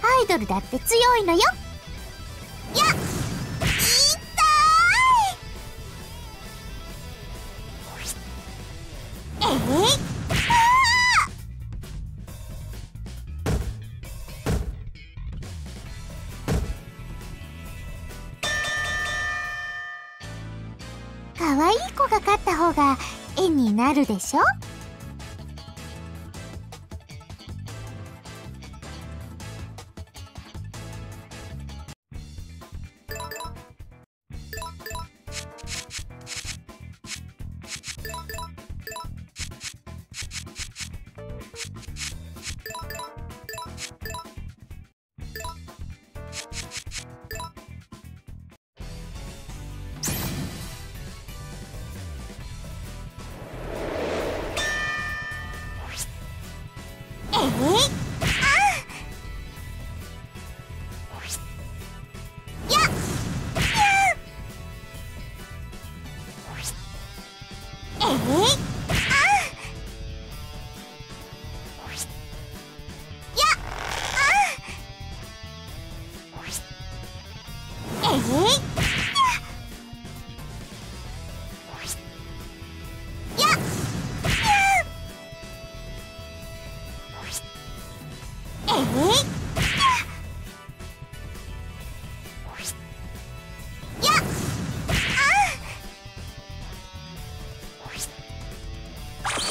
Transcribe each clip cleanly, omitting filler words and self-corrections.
アイドルだって強いのよ。やっ、痛い。かわいい子が勝った方が絵になるでしょ。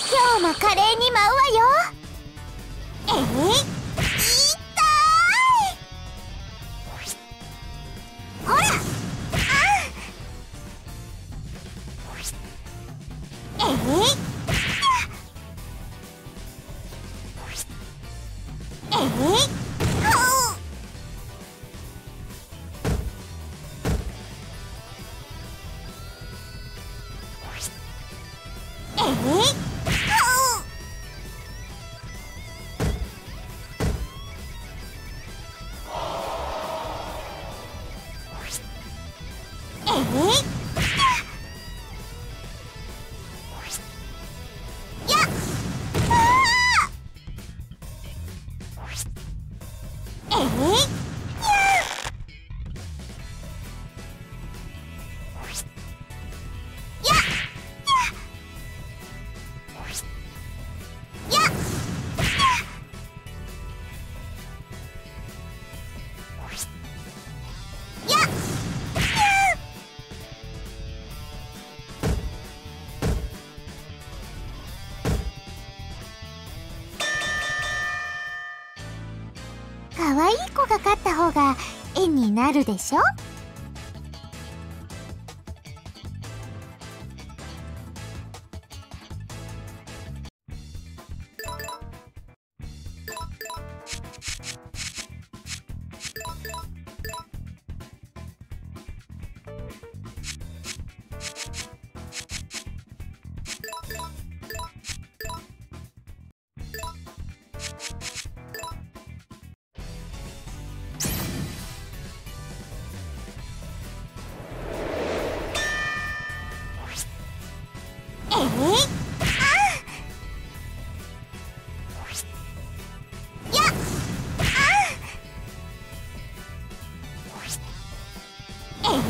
今日も華麗に舞うわよ。勝った方が絵になるでしょ。今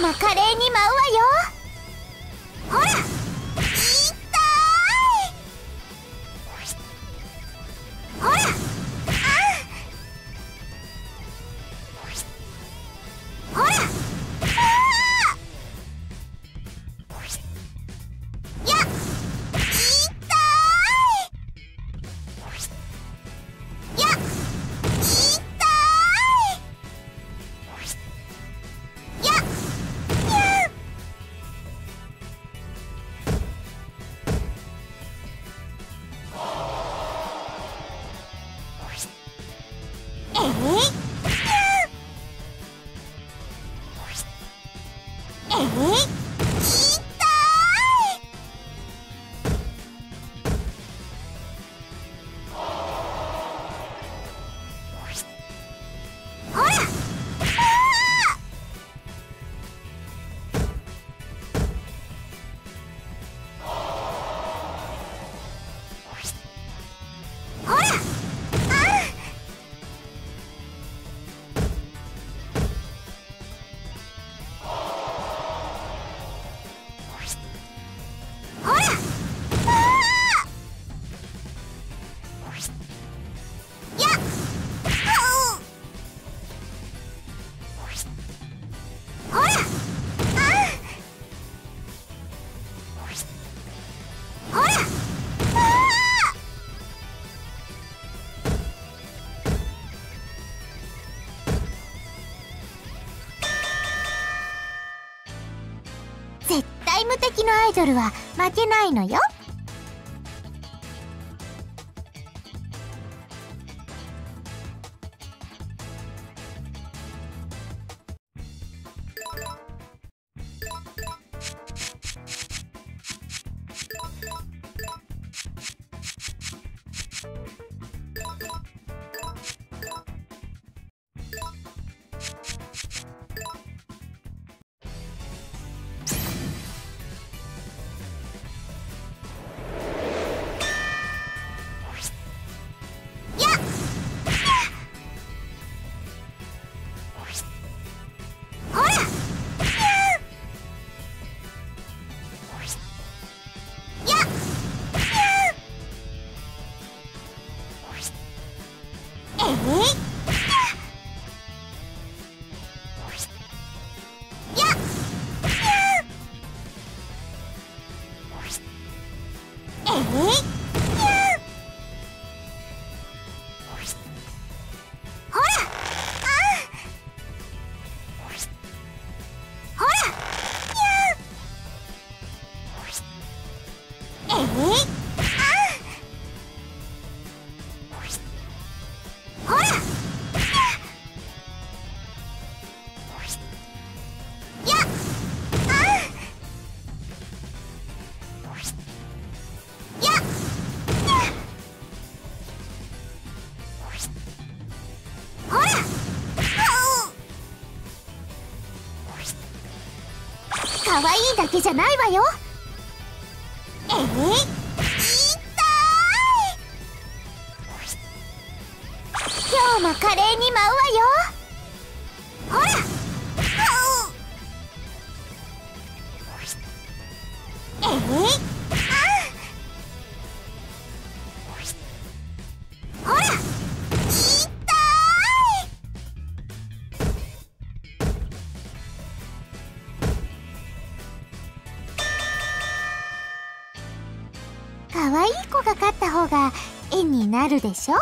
日もカレーに舞うわよ。無敵のアイドルは負けないのよ。可愛いだけじゃないわよ。今日も華麗に舞うわよ。ほら。ほら。痛い。になるでしょ。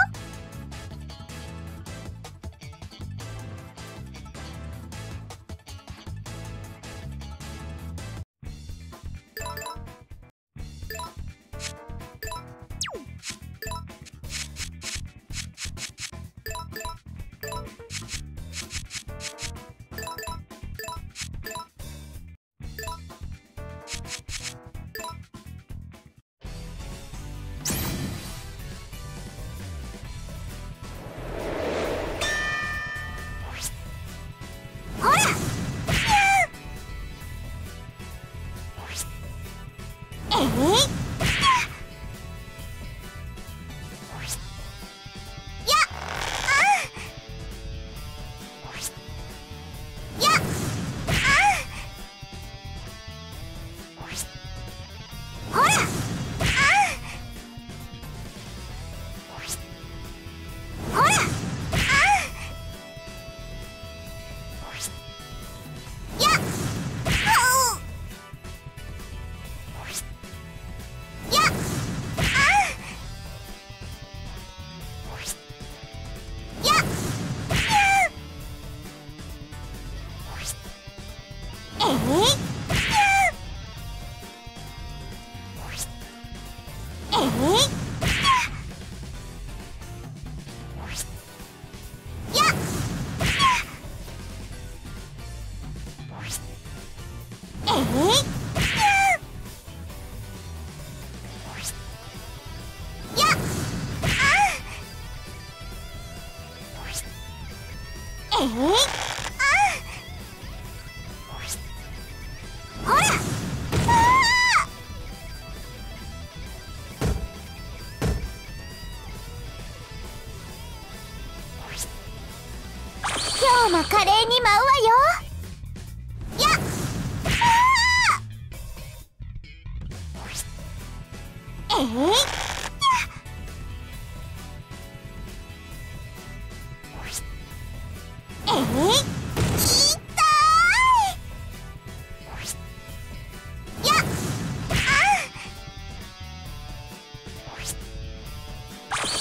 今日もカレーに舞うわよ。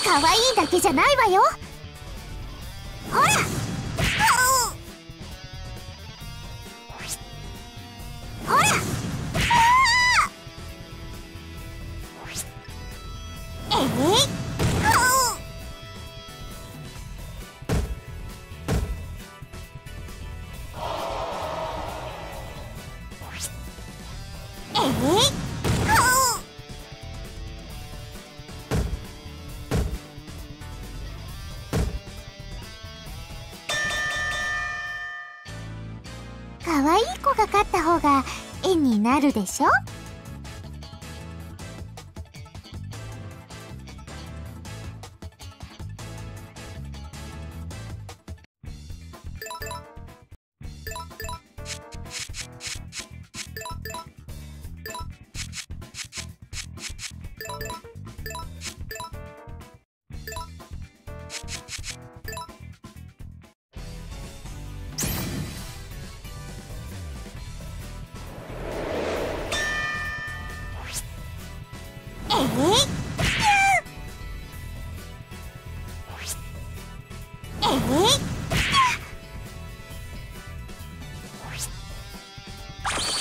可愛いだけじゃないわよ。ほら、ほら、可愛い子が勝った方が絵になるでしょ。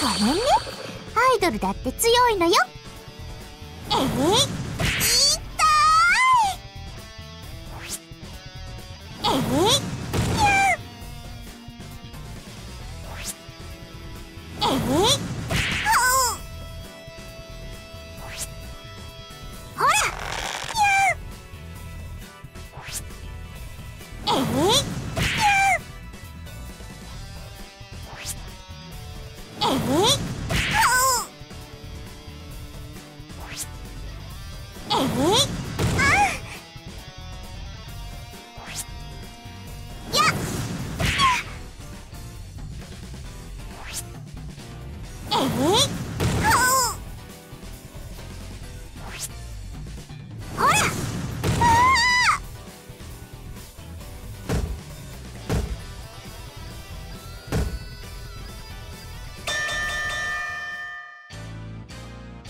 ごめんね、アイドルだって強いのよ。痛いほら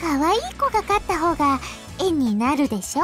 可愛い子が勝った方が絵になるでしょ。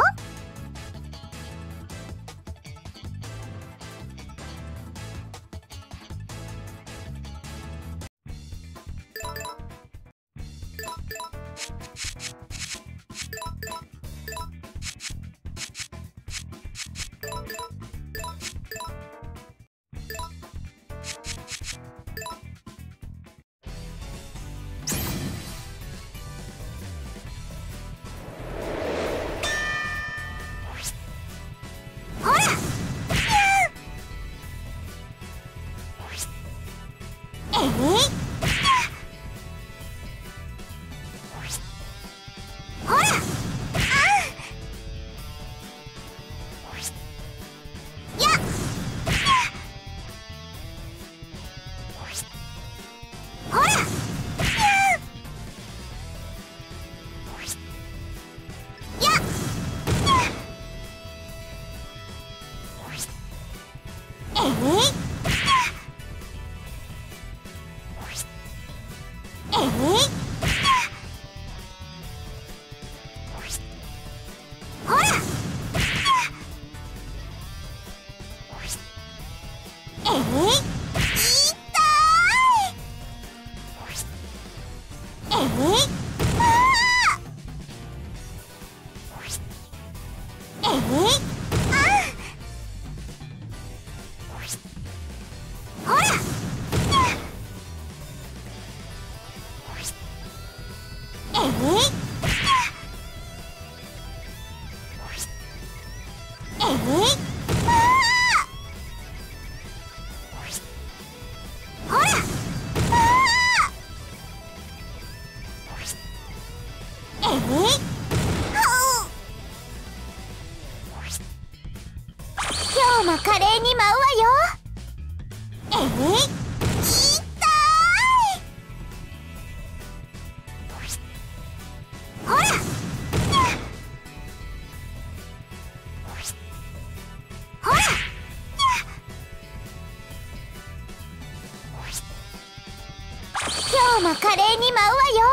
今日もカレーに舞うわよ。今日もカレーに舞うわよ。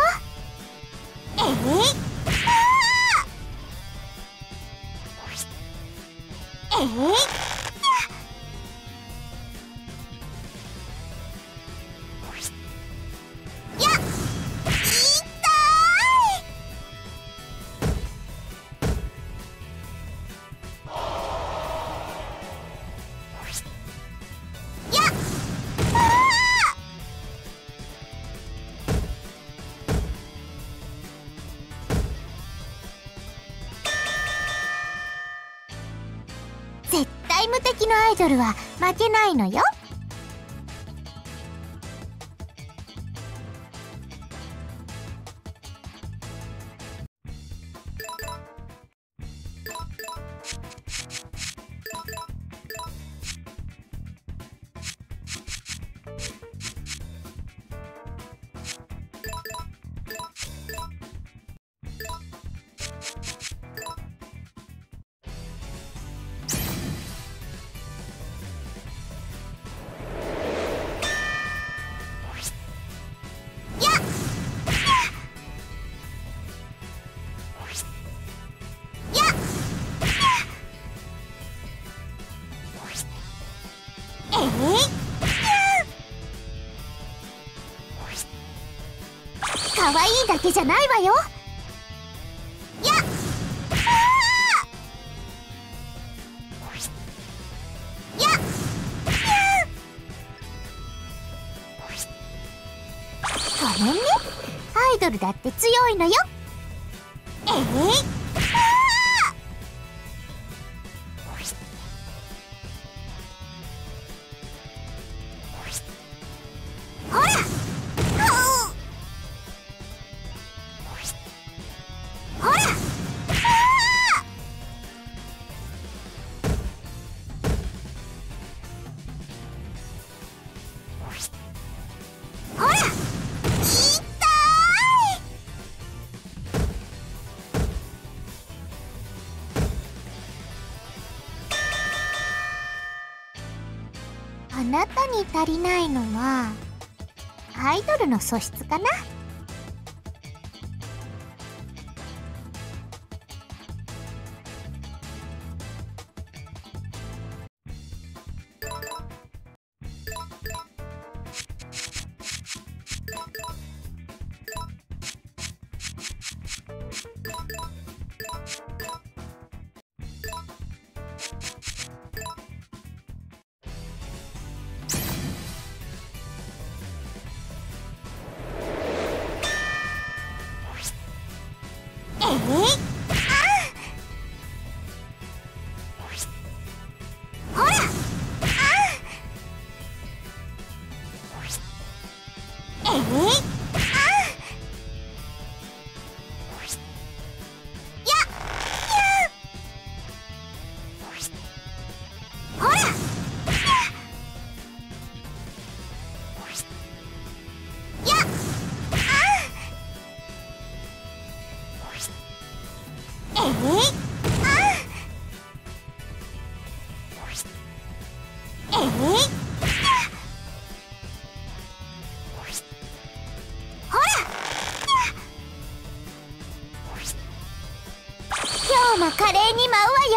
無敵のアイドルは負けないのよ。可愛いだけじゃないわよ。ごめんね、アイドルだって強いのよ。あなたに足りないのはアイドルの素質かな。今日もカレーに舞うわよ。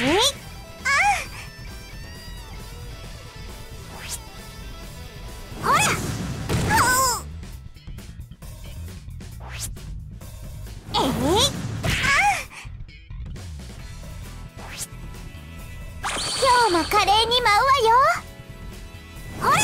今日もカレーに舞うわよ。ほら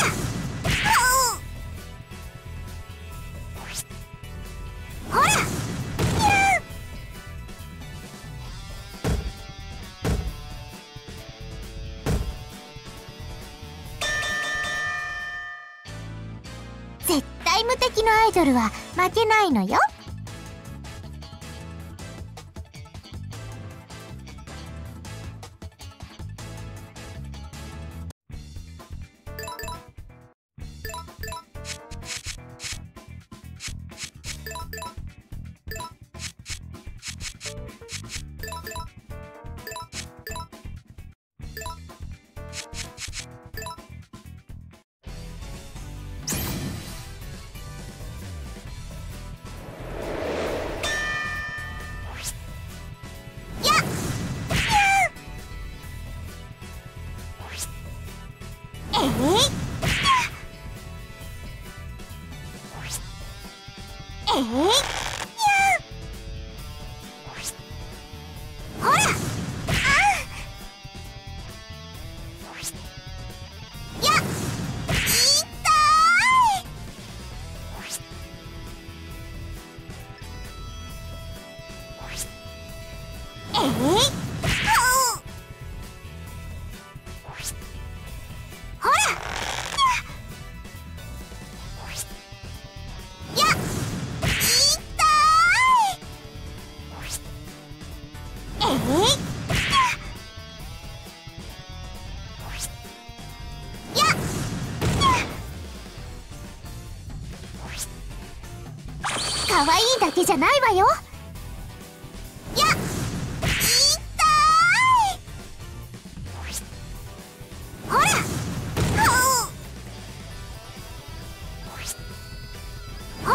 無敵のアイドルは負けないのよ。可愛いだけじゃないわよ。やっ、痛い。ほら、ほら、ご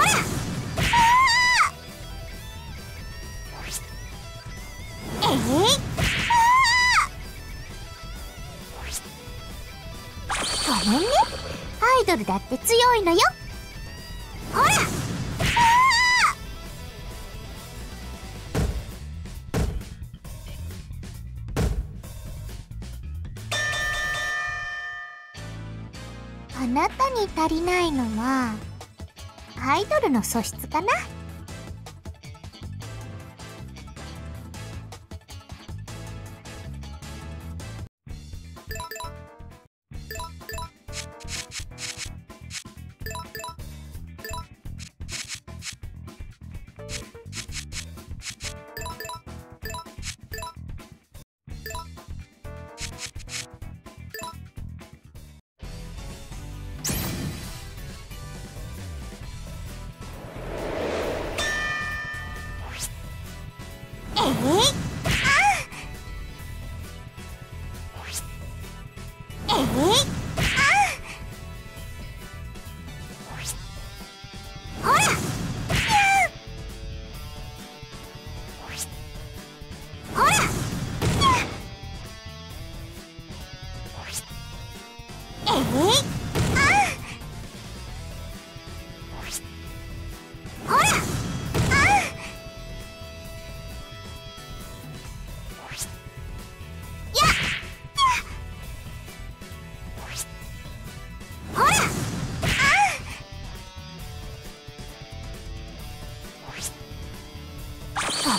めんね、アイドルだって強いのよ。ほら。あなたに足りないのはアイドルの素質かな。ご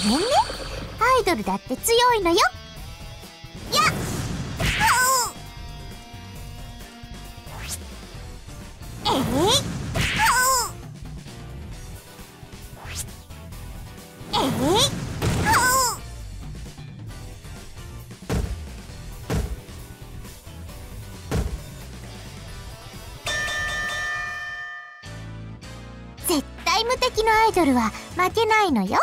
めんね、アイドルだって強いのよ。やっ、絶対無敵のアイドルは負けないのよ。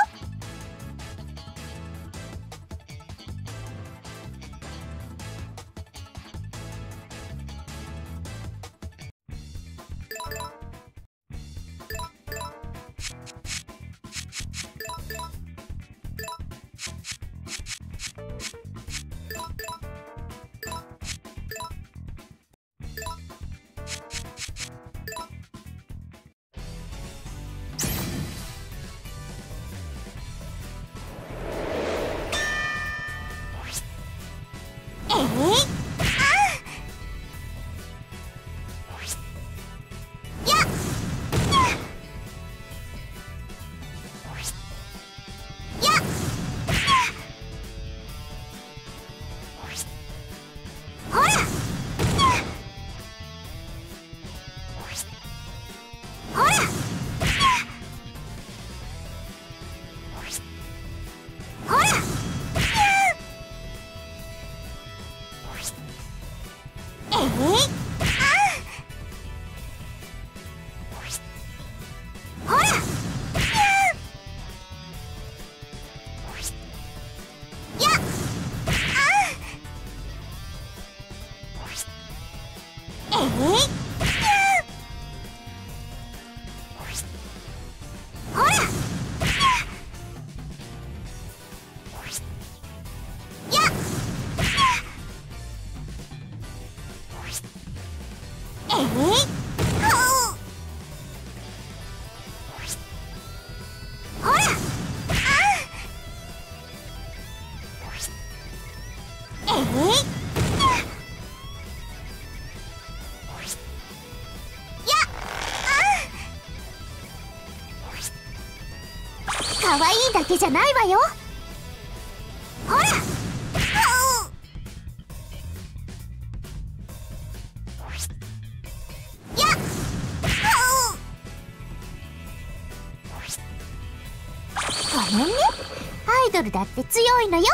可愛いだけじゃないわよ。ほら。やっ。ごめんね。アイドルだって強いのよ。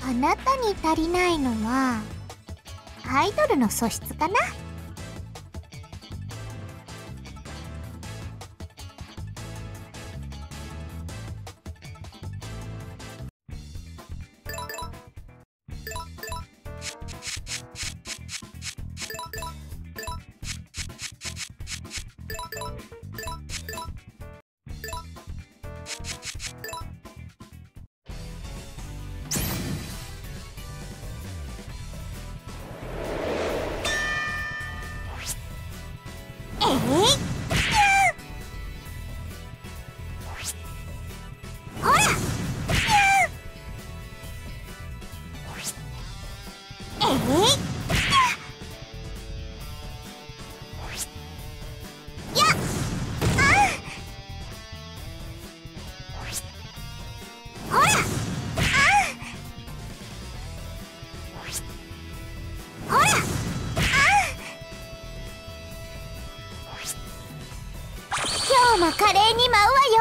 あなたに足りないのはアイドルの素質かな。カレーに舞うわよ。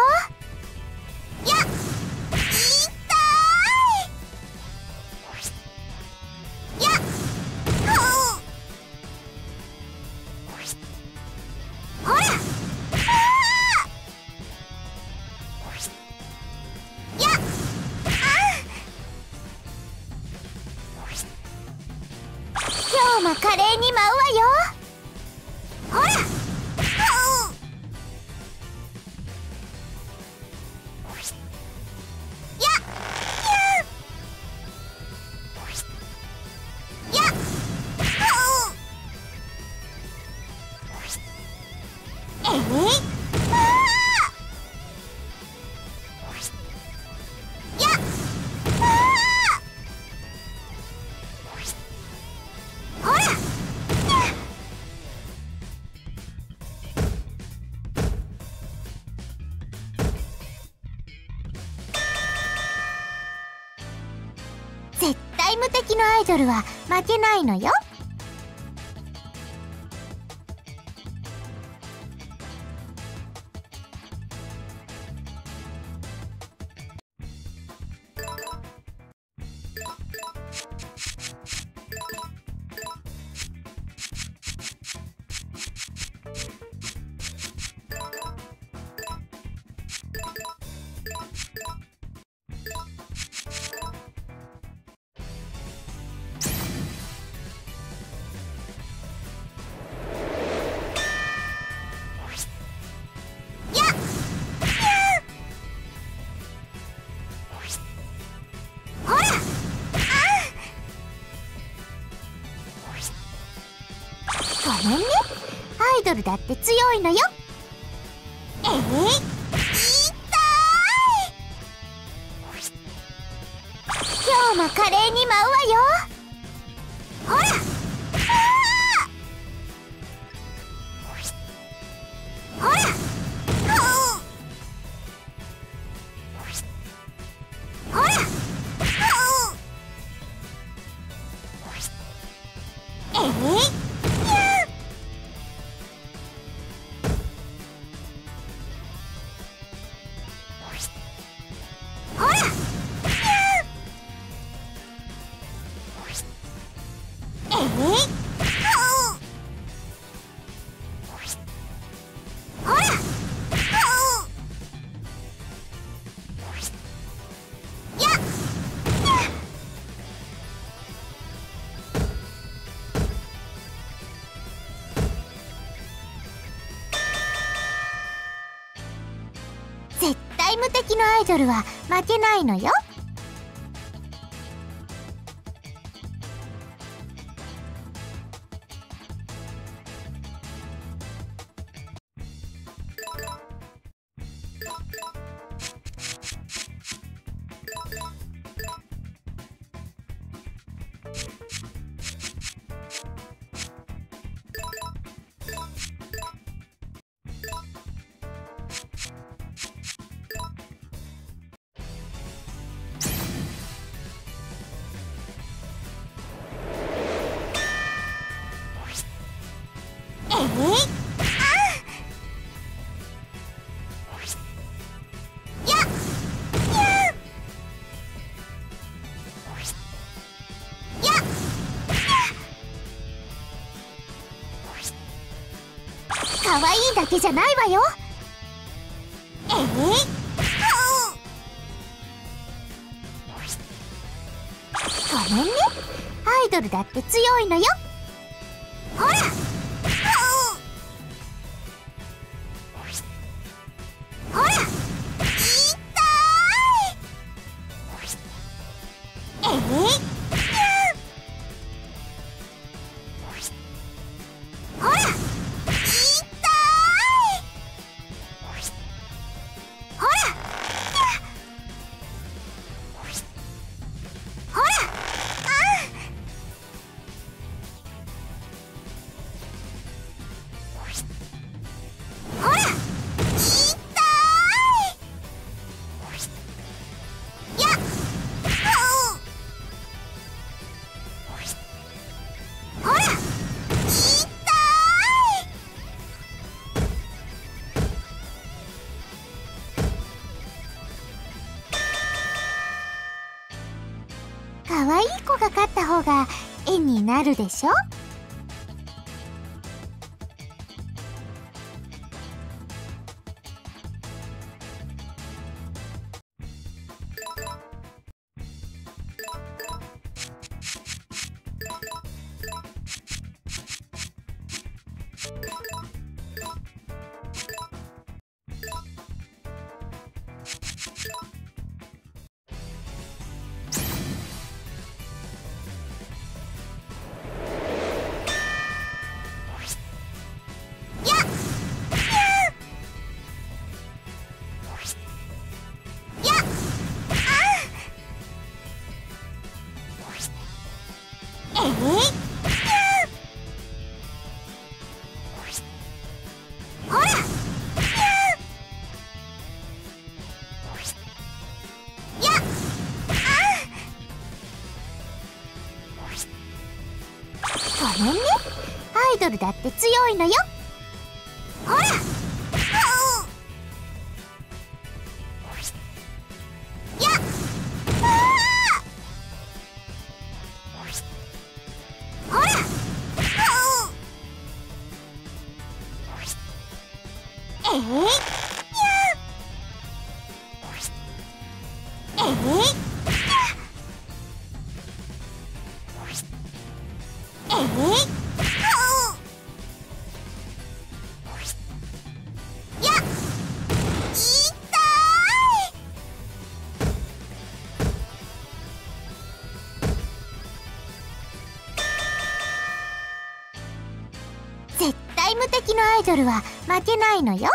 無敵のアイドルは負けないのよ。イドルだって強いのよ。痛い。今日も華麗に舞うわよ。ほら無敵のアイドルは負けないのよ。可愛いだけじゃないわよ。ごめんね、アイドルだって強いのよ。ほらほら、痛い。可愛い子が勝った方が絵になるでしょ。ごめんね、アイドルだって強いのよ。ほらきのアイドルは負けないのよ。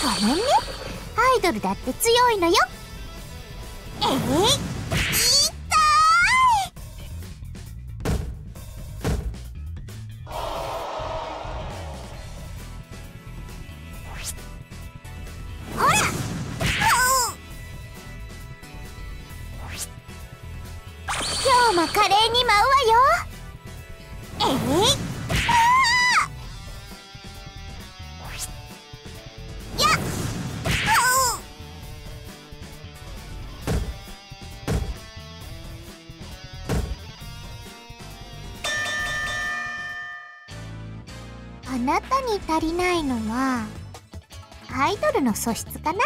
ごめんね、アイドルだって強いのよ。今日も華麗に舞うわよ。あなたに足りないのはアイドルの素質かな。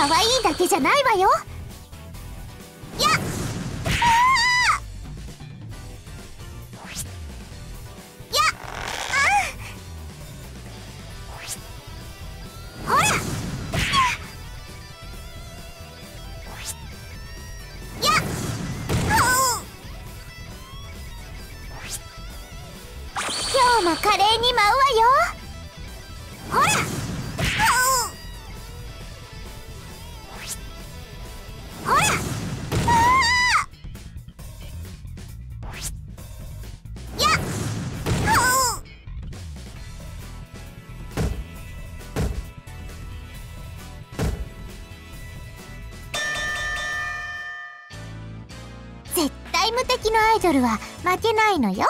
可愛いだけじゃないわよ。今日も華麗に舞うわよ。ほら。イム的なアイドルは負けないのよ。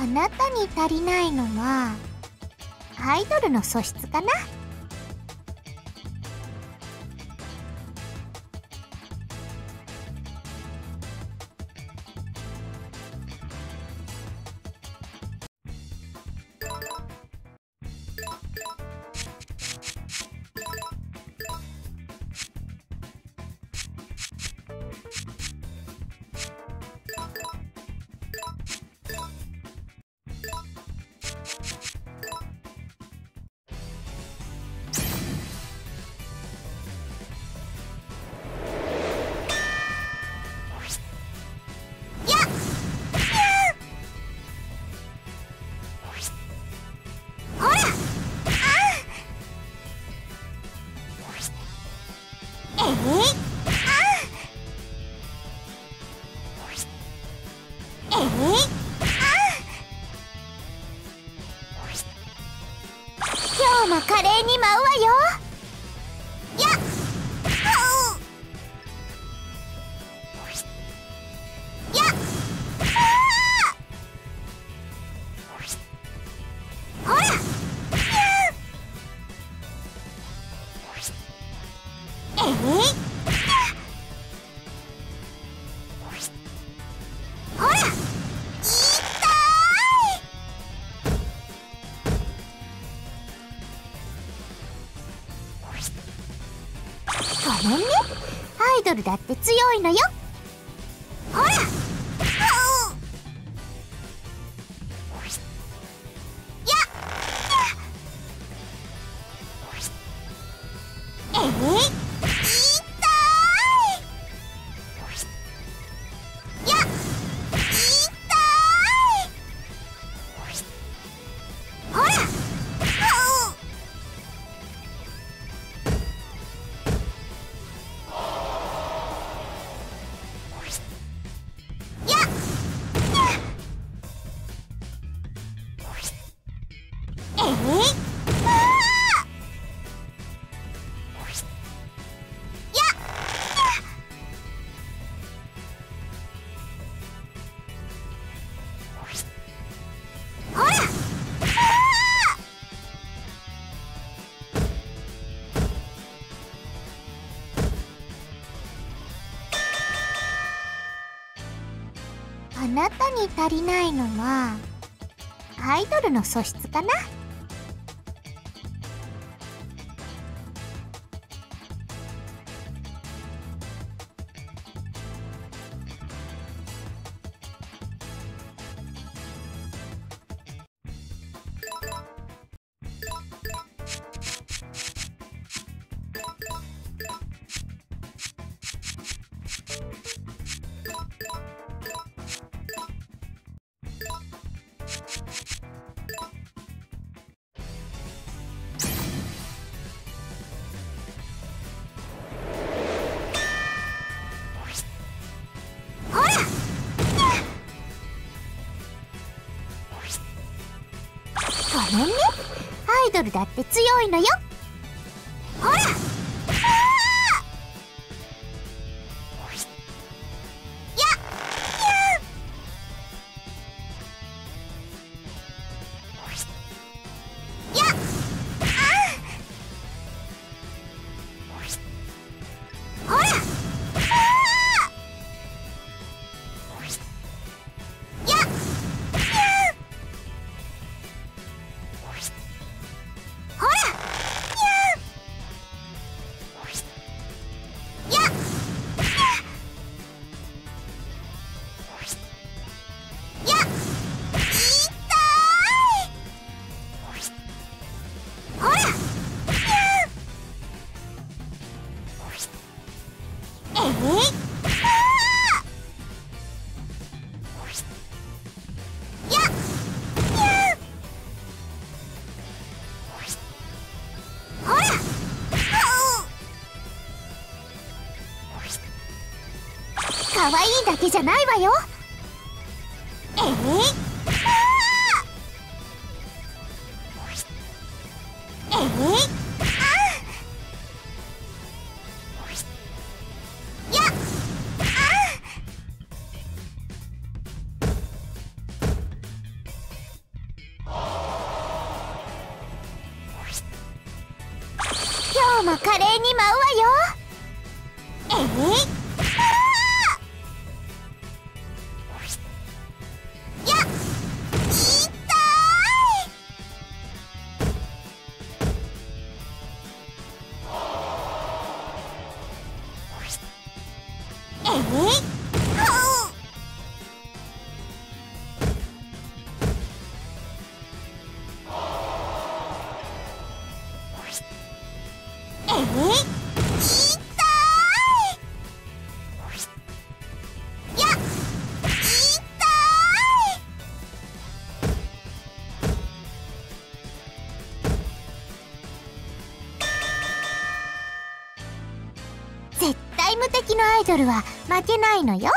あなたに足りないのはアイドルの素質かな。カレーに舞うわよ。ごめんね、アイドルだって強いのよ。ほらなたに足りないのはアイドルの素質かな。ごめんね、アイドルだって強いのよ。ほら、あー！やっ！やっ！やっ！あー！ほら！可愛いだけじゃないわよ。今日も華麗に舞うわよ。無敵のアイドルは負けないのよ。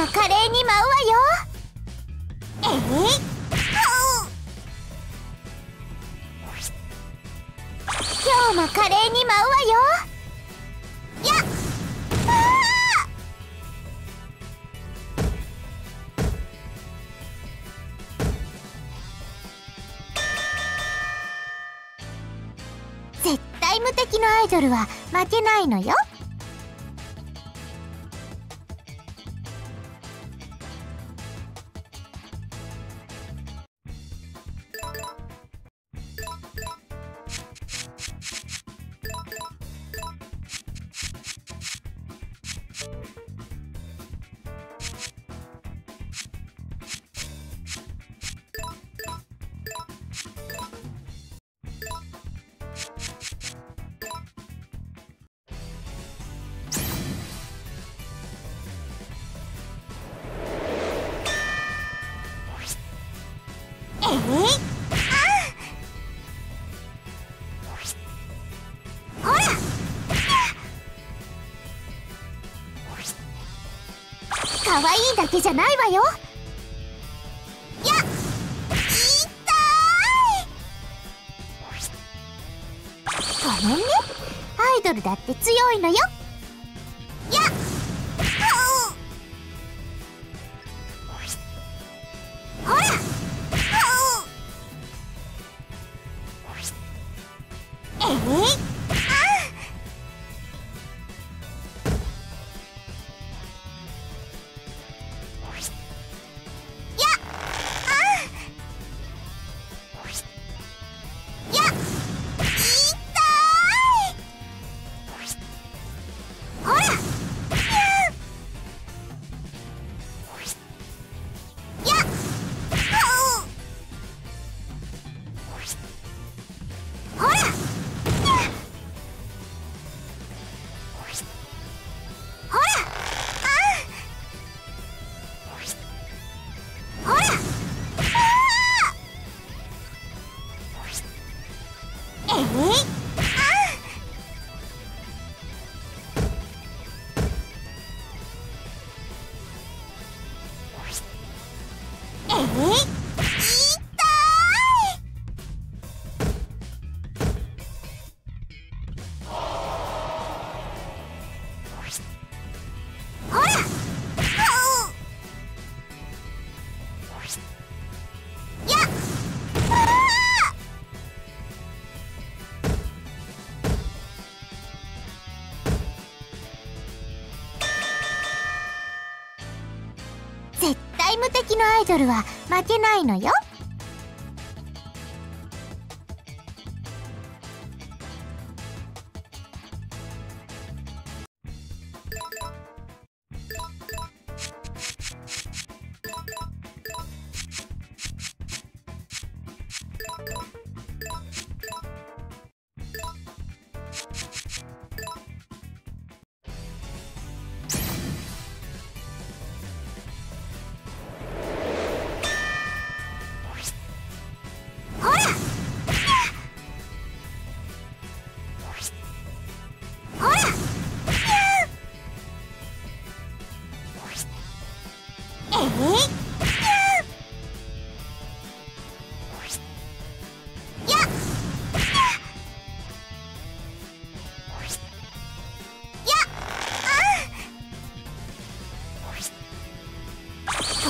も華麗に舞うわよ。今日も華麗に舞うわよ。やっ絶対無敵のアイドルは負けないのよ。可愛いだけじゃないわよ。やっ、痛い。ごめんね、アイドルだって強いのよ。やっ、ほら、無敵のアイドルは負けないのよ。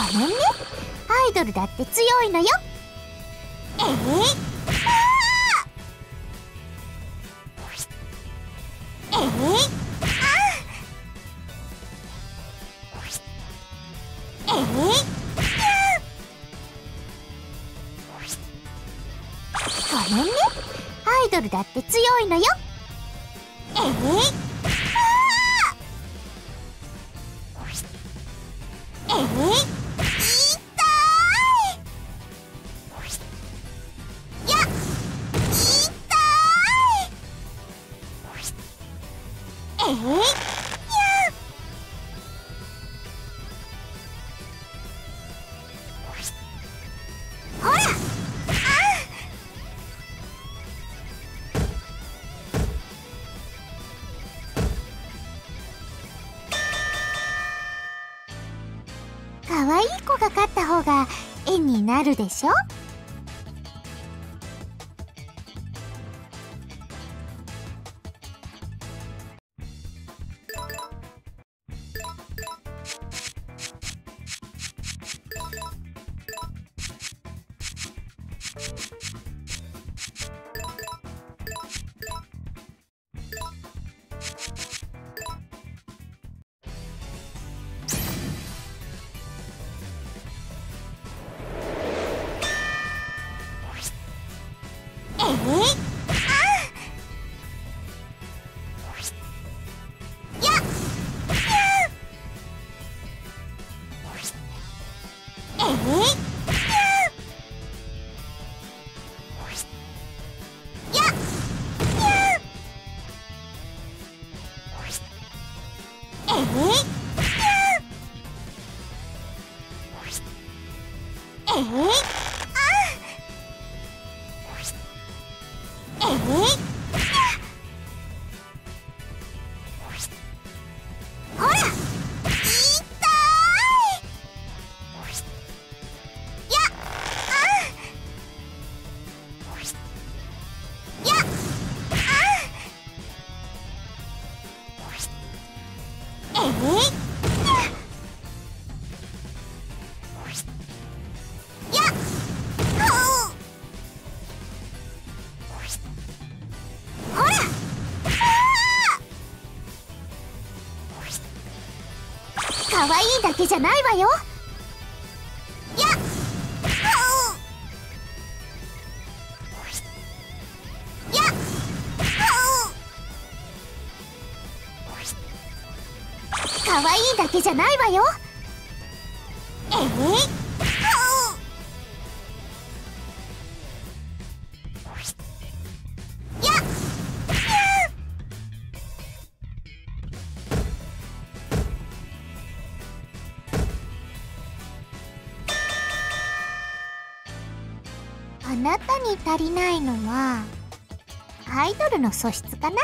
ごめんね、アイドルだって強いのよ。ごめんね、アイドルだって強いのよ。可愛い子が勝った方が絵になるでしょ。可愛いだけじゃないわよ。可愛いだけじゃないわよ。あなたに足りないのはアイドルの素質かな。